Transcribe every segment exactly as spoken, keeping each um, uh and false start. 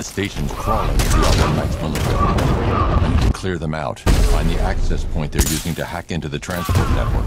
The station's crawling with the Arkham Knight's militia. I need to clear them out and find the access point they're using to hack into the transport network.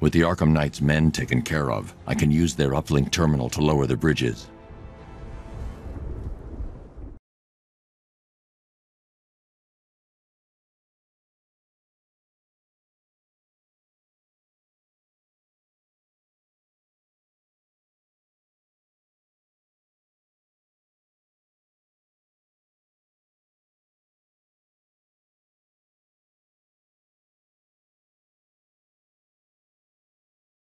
With the Arkham Knight's men taken care of, I can use their uplink terminal to lower the bridges.